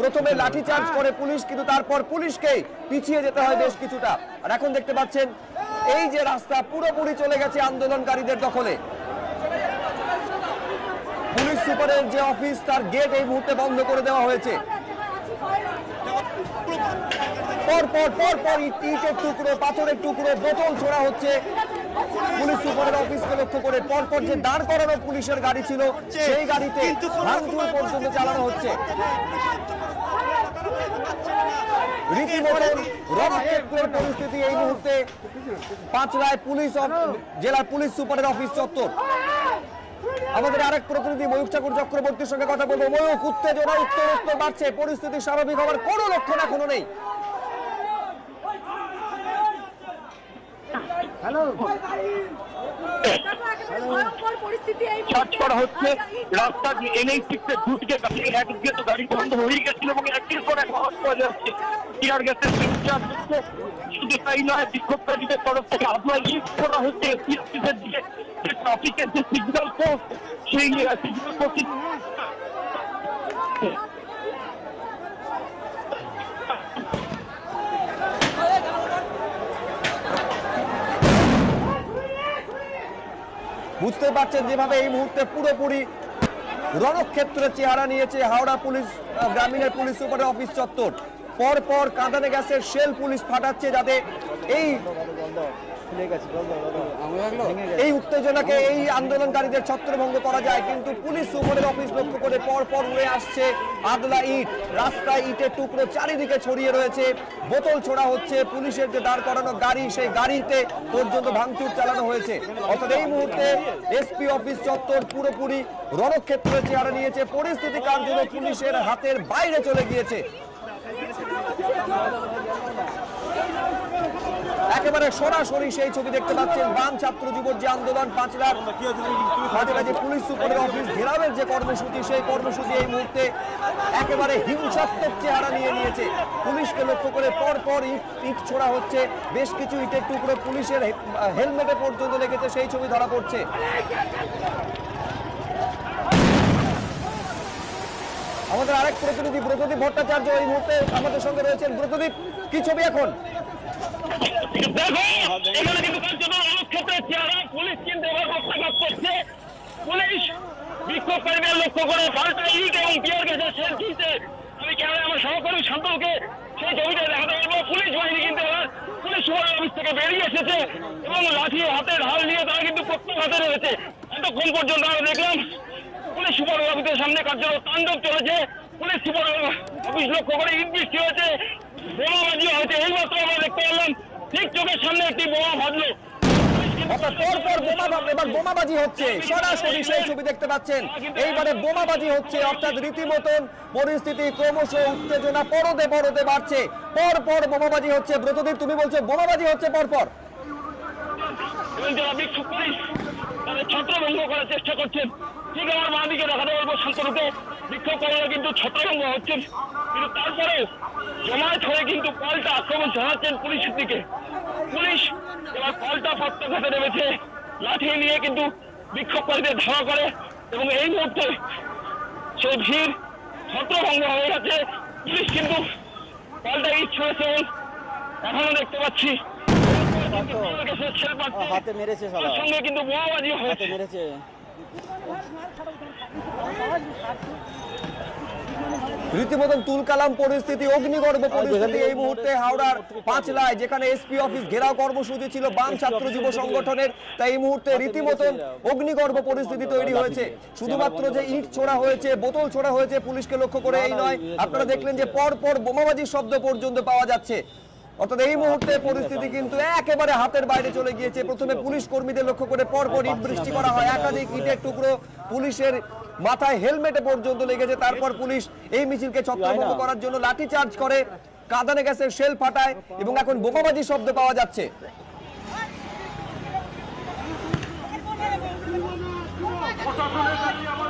প্রথমে লাঠি চার্জ করে পুলিশ, কিন্তু তারপর পুলিশকে পিছিয়ে যেতে হয় বেশ কিছুটা। আর এখন দেখতে পাচ্ছেন এই যে রাস্তা পুরোপুরি চলে গেছে আন্দোলনকারীদের দখলে। পুলিশ সুপারের যে অফিস তার গেট এই মুহূর্তে বন্ধ করে দেওয়া হয়েছে। পরপর ইটের টুকরো, পাথরের টুকরো, বোতল ছোড়া হচ্ছে পুলিশ সুপারের অফিসকে লক্ষ্য করে। পরপর যে দাঁড় করানো পুলিশের গাড়ি ছিল সেই গাড়িতে ভাঙচুর পর্যন্ত চালানো হচ্ছে। রীতিমতো রণক্ষেত্রের পরিস্থিতি এই মুহূর্তে পাঁচলায় পুলিশ জেলা পুলিশ সুপারের অফিস চত্বর। আমাদের আরেক প্রতিনিধি ময়ূখ ঠাকুর চক্রবর্তীর সঙ্গে কথা বলবো। ময়ূখ, উত্তেজনা উত্তরোত্তর বাড়ছে, পরিস্থিতি স্বাভাবিক হওয়ার কোনো লক্ষণ এখনো নেই। বিক্ষোভকারীদের তরফ থেকে আপনার লিফ্ট করা হচ্ছে দিকে যে ট্রাফিকের যে সিগন্যাল পোস্ট সেই সিগন্যাল পোস্ট বুঝতে পারছেন যেভাবে এই মুহূর্তে পুরোপুরি রণক্ষেত্রের চেহারা নিয়েছে হাওড়া পুলিশ গ্রামীণের পুলিশ সুপারের অফিস চত্বর। পরপর কাঁদানে গ্যাসের শেল পুলিশ ফাটাচ্ছে যাতে এই উত্তেজনাকে, এই আন্দোলনকারীদের ছত্রভঙ্গ করা যায়। কিন্তু পুলিশ সুপারের অফিস লক্ষ্য করে পরপর উড়ে আসছে আদলা ইট, রাস্তায় ইটের টুকরো চারিদিকে ছড়িয়ে রয়েছে, বোতল ছোড়া হচ্ছে, পুলিশের যে দাঁড় করানো গাড়ি সেই গাড়িতে পর্যন্ত ভাঙচুর চালানো হয়েছে। অর্থাৎ এই মুহূর্তে এসপি অফিস চত্বর পুরোপুরি রণক্ষেত্রের চেহারা নিয়েছে। পরিস্থিতি কার্যত পুলিশের হাতের বাইরে চলে গিয়েছে। একেবারে সরাসরি সেই ছবি দেখতে পাচ্ছেন বাম ছাত্র যুবর যে আন্দোলন, পাঁচলার যে পুলিশ সুপারের অফিস ঘেরাওয়ের যে কর্মসূচি, সেই কর্মসূচি এই মুহূর্তে একেবারে হিংসাত্মক চেহারা নিয়ে নিয়েছে। পুলিশকে লক্ষ্য করে পরপর ইট ছোড়া হচ্ছে, বেশ কিছু ইটের টুকরো পুলিশের হেলমেটে পর্যন্ত লেগেছে, সেই ছবি ধরা পড়ছে। আমাদের আরেক প্রতিনিধি ব্রতদীপ ভট্টাচার্য এই মুহূর্তে আমাদের সঙ্গে রয়েছেন। ব্রতদীপ, কি ছবি এখন? পুলিশ বিক্ষোভকারীদের লক্ষ্য করে পাল্টা ইট এবং টিয়ার গ্যাসের শেল ছুড়ছে। আমি ক্যামেরায় আমার সহকর্মী শান্তকে সেই ছবিটা দেখাতে পারবো। পুলিশ বাহিনী কিন্তু পুলিশ সুপারের অফিস থেকে বেরিয়ে এসেছে এবং লাঠি হাতে ঢাল নিয়ে তারা কিন্তু প্রত্যাঘাতে রয়েছে। এতক্ষণ পর্যন্ত আমরা দেখলাম পুলিশ সুপার অফিসের সামনে কার্যকর তাণ্ডব চলেছে। পুলিশ সুপার অফিস লক্ষ্য করে ইট বৃষ্টি হয়েছে, বোমাবাজি হয়েছে। এই মাত্র আমরা দেখতে পেলাম ঠিক চোখের সামনে একটি বোমা ফাটলো। বোমাবাজি হচ্ছে, সরাসরি সেই ছবি দেখতে পাচ্ছেন। এইবারে বোমাবাজি হচ্ছে, অর্থাৎ রীতিমতন পরিস্থিতি ক্রমশ উত্তেজনা পরতে পরতে বাড়ছে। পরপর বোমাবাজি হচ্ছে। ব্রতদীপ, তুমি বলছো বোমাবাজি হচ্ছে পরপর, ছত্রভঙ্গ করার চেষ্টা করছেন। ঠিক আমার মা দিকে দেখাতে পারবো শান্তরূপে বিক্ষোভকারীরা কিন্তু ছত্রভঙ্গ হচ্ছেন, কিন্তু তারপরে জমায়েত হয়ে কিন্তু পাল্টা আক্রমণ চালাচ্ছেন পুলিশের দিকে। পুলিশ এবার পাল্টা প্রত্যাঘাতে নেমেছে, লাঠি নিয়ে কিন্তু বিক্ষোভকারীদের ধাওয়া করে এবং এই মুহূর্তে সেই ভিড় ছত্রভঙ্গ হয়ে গেছে। পুলিশ কিন্তু পাল্টা ইট ছড়েছে এবং এখনো দেখতে পাচ্ছি সঙ্গে কিন্তু বোমাবাজি হয়েছে। রীতিমতন তুলকালাম পরিস্থিতি, অগ্নিগর্ভ পরিস্থিতি এই মুহূর্তে হাওড়ার পাঁচলায়, যেখানে এসপি অফিস ঘেরাও কর্মসূচি ছিল বাম ছাত্র যুব সংগঠনের। তাই এই মুহূর্তে রীতিমতন অগ্নিগর্ভ পরিস্থিতি তৈরি হয়েছে। শুধুমাত্র যে ইট ছোড়া হয়েছে, বোতল ছোড়া হয়েছে পুলিশকে লক্ষ্য করে এই নয়, আপনারা দেখলেন যে পরপর বোমাবাজির শব্দ পর্যন্ত পাওয়া যাচ্ছে। অর্থাৎ এই মুহূর্তে পরিস্থিতি কিন্তু একেবারে হাতের বাইরে চলে গিয়েছে। প্রথমে পুলিশ কর্মীদের লক্ষ্য করে পরপর ইট বৃষ্টি করা হয়, একাধিক ইটের টুকরো পুলিশের মাথায় হেলমেটে পর্যন্ত লেগেছে। তারপর পুলিশ এই মিছিলকে ছত্রভঙ্গ করার জন্য লাঠি চার্জ করে, কাঁদানে গ্যাসের শেল ফাটায় এবং এখন বোমাবাজির শব্দ পাওয়া যাচ্ছে।